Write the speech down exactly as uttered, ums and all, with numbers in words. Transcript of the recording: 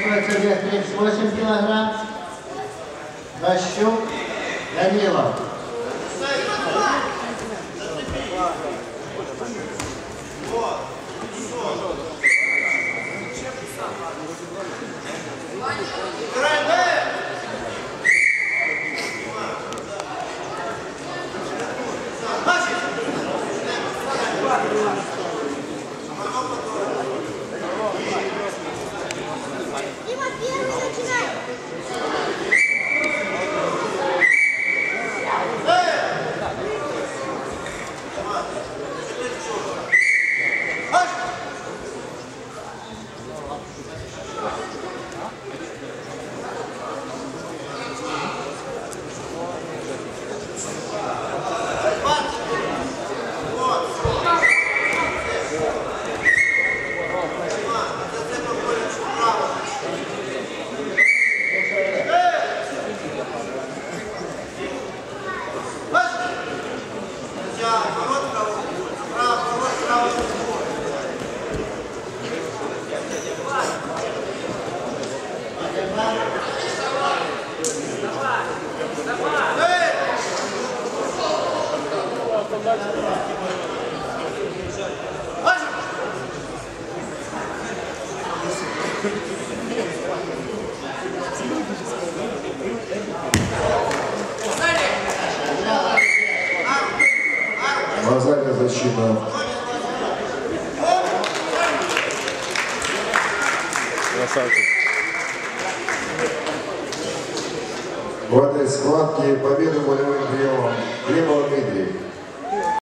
тридцать восемь килограмм. Гащук Данила. Мазака защита. Красавчик. В этой схватке победу волевым приемом требовал Дмитрий.